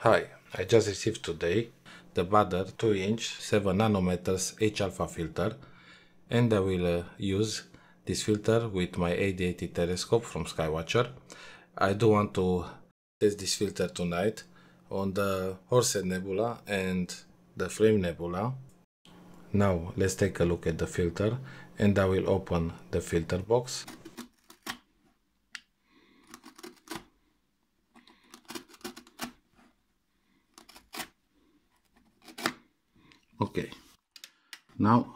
Hi, I just received today the Baader 2-inch 7nm H-alpha filter, and I will use this filter with my AD-80 telescope from SkyWatcher. I do want to test this filter tonight on the Horsehead Nebula and the Flame Nebula. Now let's take a look at the filter, and I will open the filter box. Okay, now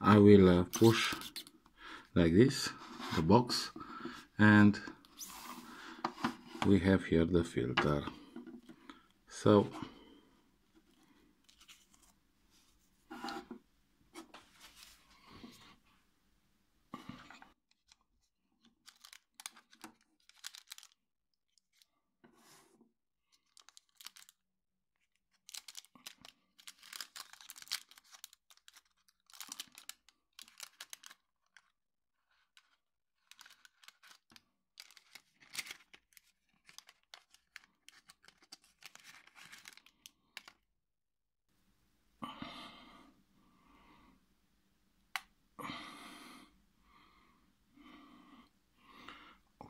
I will push like this the box, and we have here the filter. So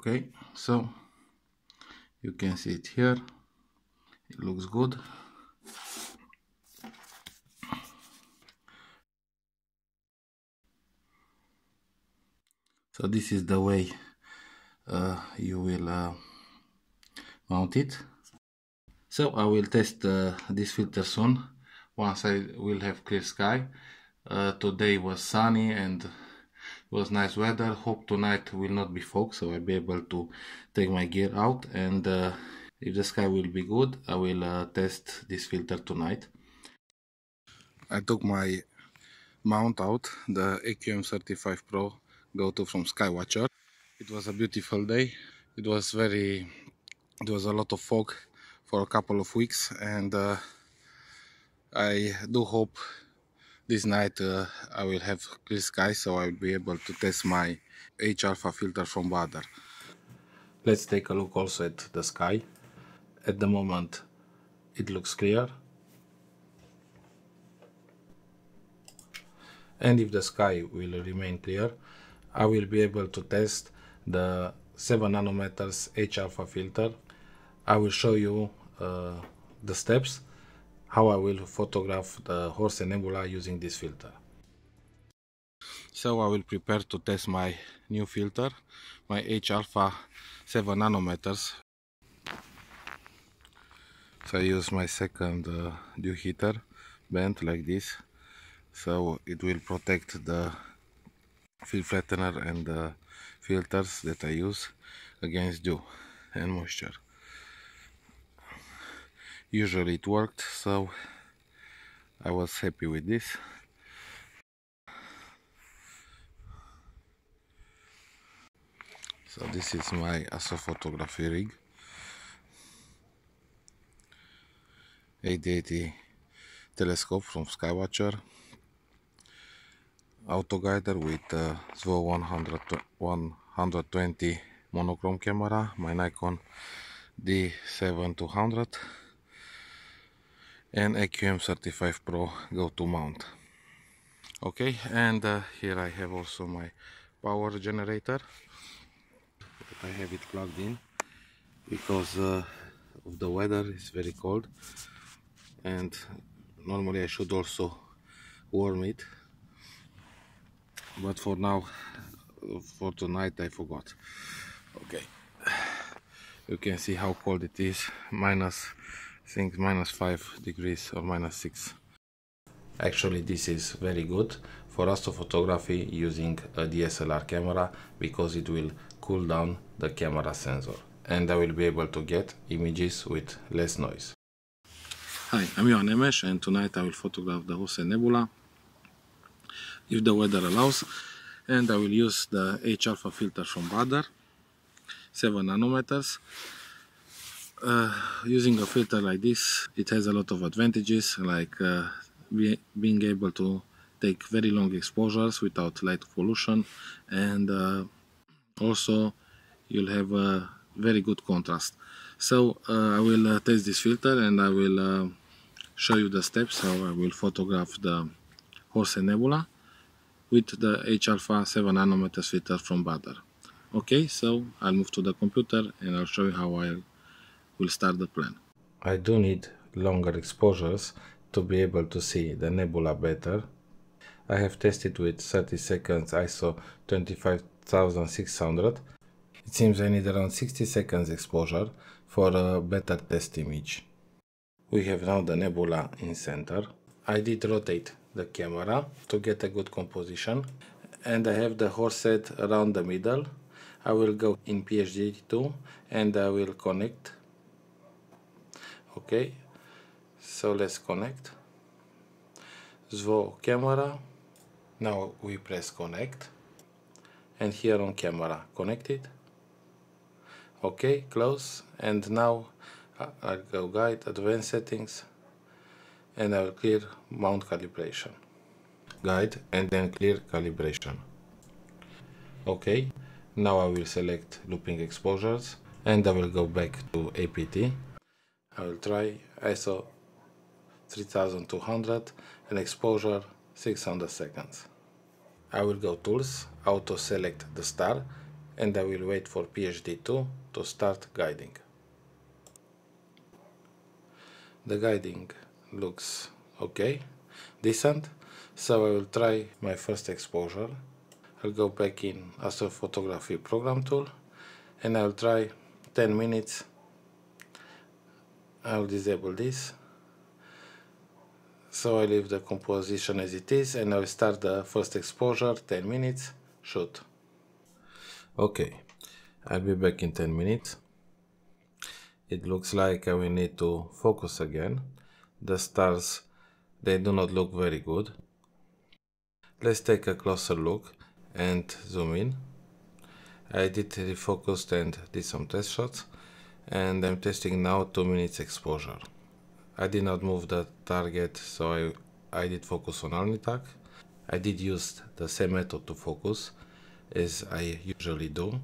okay, so you can see it here, it looks good. So this is the way you will mount it. So I will test this filter soon, once I will have clear sky. Today was sunny and was nice weather. Hope tonight will not be fog, so I'll be able to take my gear out, and if the sky will be good, I will test this filter tonight. I took my mount out, the EQM35 Pro go-to from SkyWatcher. It was a beautiful day. There was a lot of fog for a couple of weeks, and I do hope this night I will have clear sky, so I will be able to test my H-alpha filter from Baader. Let's take a look also at the sky. At the moment it looks clear, and if the sky will remain clear, I will be able to test the 7nm H-alpha filter. I will show you the steps how I will photograph the Horsehead Nebula using this filter. So I will prepare to test my new filter, my H-alpha 7nm. So I use my second dew heater, bent like this, so it will protect the field flattener and the filters that I use against dew and moisture. Usually it worked, so I was happy with this. So this is my astrophotography rig, AD-80 telescope from SkyWatcher, autoguider with ZVO 120 monochrome camera, my Nikon D7200, and EQM35 Pro go-to mount. Okay, and here I have also my power generator. I have it plugged in because of the weather, it's very cold, and normally I should also warm it, but for now, for tonight, I forgot. Okay, you can see how cold it is, minus 5 degrees or minus 6. Actually, this is very good for astrophotography using a DSLR camera, because it will cool down the camera sensor, and I will be able to get images with less noise. Hi, I'm Ioan Nemes, and tonight I will photograph the Horsehead Nebula if the weather allows, and I will use the H-alpha filter from Baader, 7nm. Using a filter like this, it has a lot of advantages, like being able to take very long exposures without light pollution, and also you'll have a very good contrast. So I will test this filter and I will show you the steps how I will photograph the Horsehead Nebula with the H-alpha 7nm filter from Baader. Okay, so I'll move to the computer and I'll show you how I will start the plan. I do need longer exposures to be able to see the nebula better. I have tested with 30 seconds ISO 25600. It seems I need around 60 seconds exposure for a better test image. We have now the nebula in center. I did rotate the camera to get a good composition, and I have the Horsehead around the middle. I will go in PHD2 and I will connect. Okay, so let's connect. ZVO camera. Now we press connect, and here on camera connected. Okay, close, and now I'll go guide, advanced settings, and I will clear mount calibration. Guide and then clear calibration. Okay, now I will select looping exposures and I will go back to APT. I will try ISO 3200 and exposure 600 seconds. I will go tools, auto select the star, and I will wait for PHD2 to start guiding. The guiding looks okay, decent, so I will try my first exposure. I'll go back in astrophotography program tool and I'll try 10 minutes. I'll disable this, so I leave the composition as it is and I'll start the first exposure, 10 minutes, shoot. Okay, I'll be back in 10 minutes. It looks like I will need to focus again. The stars, they do not look very good. Let's take a closer look and zoom in. I did refocus and did some test shots, and I'm testing now 2 minutes exposure. I did not move the target, so I did focus on Alnitak. I did use the same method to focus as I usually do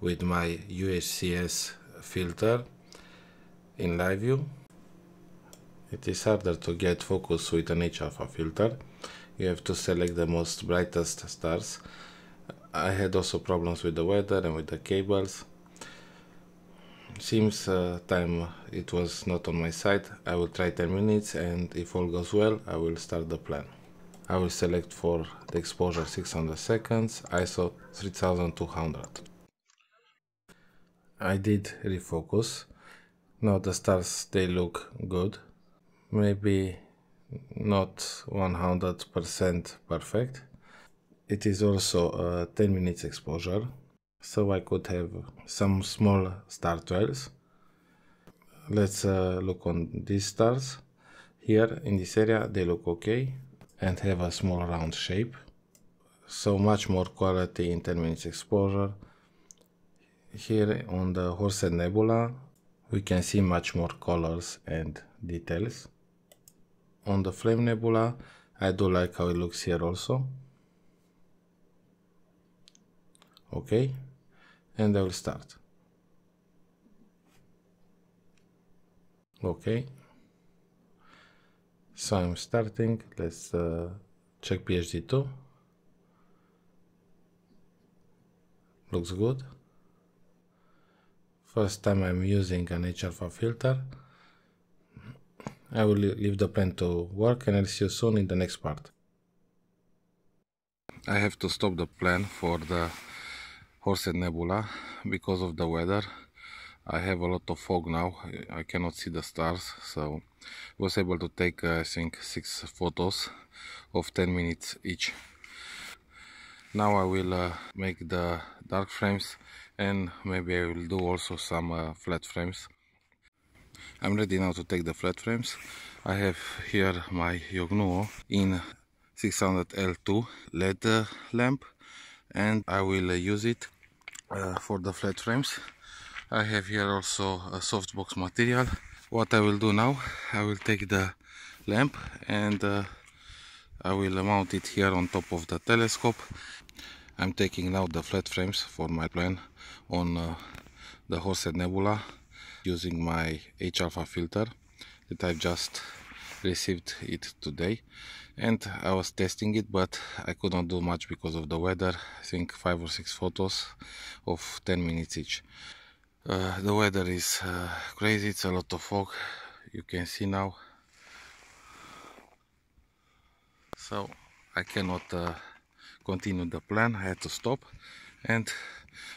with my UHCS filter in live view. It is harder to get focus with an H-alpha filter. You have to select the most brightest stars. I had also problems with the weather and with the cables. Seems time it was not on my side. I will try 10 minutes and if all goes well, I will start the plan. I will select for the exposure 600 seconds, ISO 3200. I did refocus. Now the stars, they look good. Maybe not 100% perfect. It is also a 10 minutes exposure, so I could have some small star trails. Let's look on these stars. Here in this area they look okay and have a small round shape, so much more quality in 10 minutes exposure. Here on the Horsehead Nebula we can see much more colors and details. On the Flame Nebula, I do like how it looks here also. Okay, and I will start. Okay, so I'm starting. Let's check PHD2. Looks good. First time I'm using an H-alpha filter. I will leave the plan to work and I'll see you soon in the next part. I have to stop the plan for the Horsehead Nebula because of the weather. I have a lot of fog now. I cannot see the stars, so I was able to take I think 6 photos of 10 minutes each. Now I will make the dark frames and maybe I will do also some flat frames. I'm ready now to take the flat frames. I have here my Yognuo in 600L2 LED lamp, and I will use it for the flat frames. I have here also a softbox material. What I will do now, I will take the lamp and I will mount it here on top of the telescope. I'm taking now the flat frames for my plan on the Horsehead Nebula. using my H-alpha filter that I've just received it today, and I was testing it, but I could not do much because of the weather. I think 5 or 6 photos of 10 minutes each. The weather is crazy, it's a lot of fog, you can see now, so I cannot continue the plan. I had to stop, and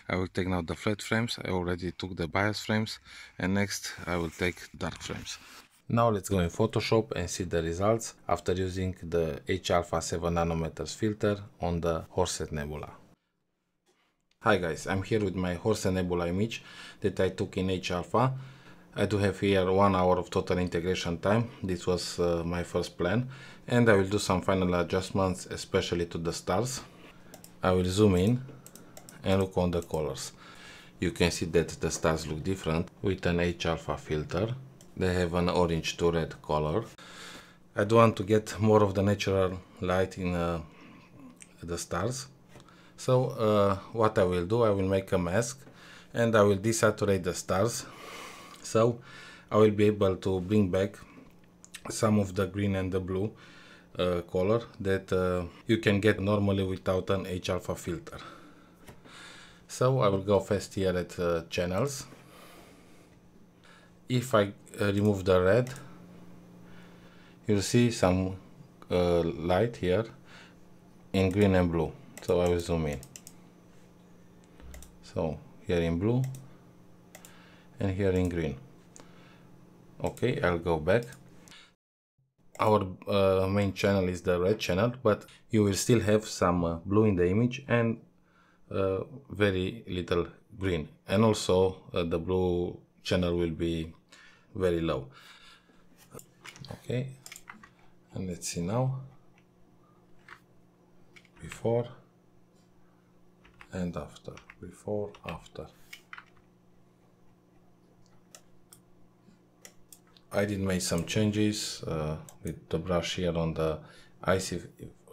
I will take now the flat frames. I already took the bias frames, and next I will take dark frames. Now let's go in Photoshop and see the results after using the H-alpha 7nm filter on the Horsehead Nebula. Hi guys, I'm here with my Horsehead Nebula image that I took in H-alpha. I do have here 1 hour of total integration time. This was my first plan, and I will do some final adjustments, especially to the stars. I will zoom in and look on the colors. You can see that the stars look different with an H-alpha filter. They have an orange to red color. I do want to get more of the natural light in the stars. So what I will do, I will make a mask and I will desaturate the stars. So I will be able to bring back some of the green and the blue color that you can get normally without an H-alpha filter. So I will go first here at channels. If I remove the red, you'll see some light here in green and blue. So I will zoom in. So here in blue and here in green. Okay, I'll go back. Our main channel is the red channel, but you will still have some blue in the image and very little green. And also the blue channel will be very low. Okay, and let's see now, before and after, before, after. I did make some changes with the brush here on the IC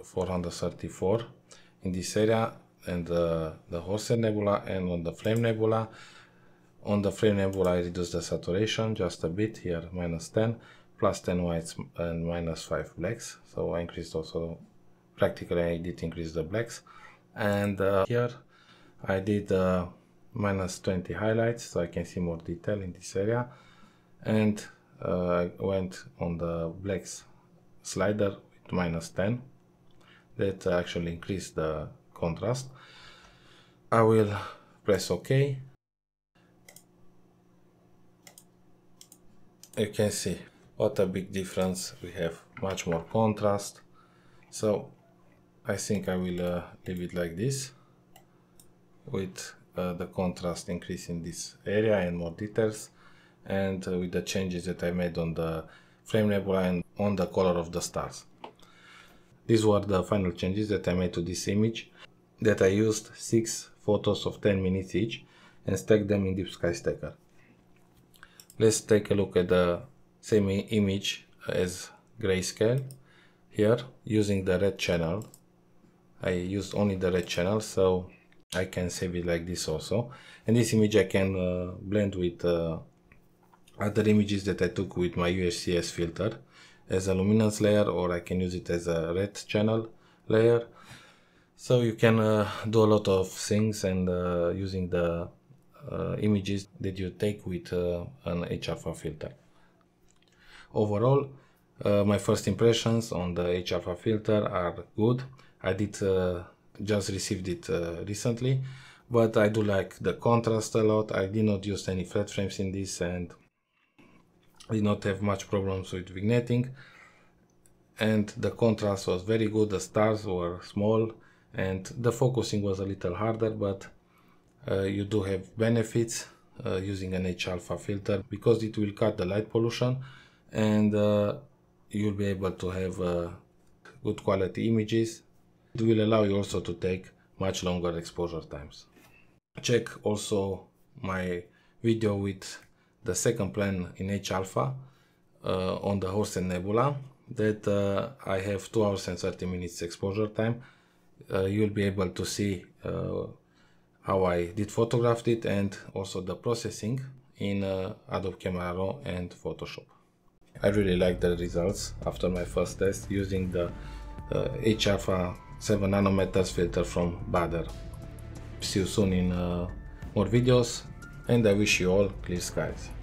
434 in this area, and the Horsehead Nebula, and on the Flame Nebula. On the Flame Nebula I reduce the saturation just a bit, here -10, +10 whites and -5 blacks. So I increased also, practically I did increase the blacks. And here I did -20 highlights, so I can see more detail in this area. And I went on the blacks slider with -10. That actually increased the contrast. I will press OK. You can see what a big difference we have, much more contrast. So I think I will leave it like this, with the contrast increase in this area and more details, and with the changes that I made on the Flame Nebula and on the color of the stars. These were the final changes that I made to this image, that I used 6 photos of 10 minutes each and stacked them in Deep Sky Stacker. Let's take a look at the same image as grayscale. Here, using the red channel, I used only the red channel, so I can save it like this also. And this image I can blend with other images that I took with my UHCS filter as a luminance layer, or I can use it as a red channel layer. So you can do a lot of things, and using the images that you take with an H-alpha filter. Overall, my first impressions on the H-alpha filter are good. I did just received it recently, but I do like the contrast a lot. I did not use any flat frames in this, and did not have much problems with vignetting. And the contrast was very good. The stars were small, and the focusing was a little harder, but you do have benefits using an H-alpha filter, because it will cut the light pollution, and you'll be able to have good quality images. It will allow you also to take much longer exposure times. Check also my video with the second plan in H-alpha on the Horsehead Nebula, that I have 2 hours and 30 minutes exposure time. You'll be able to see how I did photograph it, and also the processing in Adobe Camera Raw and Photoshop. I really like the results after my first test using the HF7nm filter from Baader. See you soon in more videos, and I wish you all clear skies.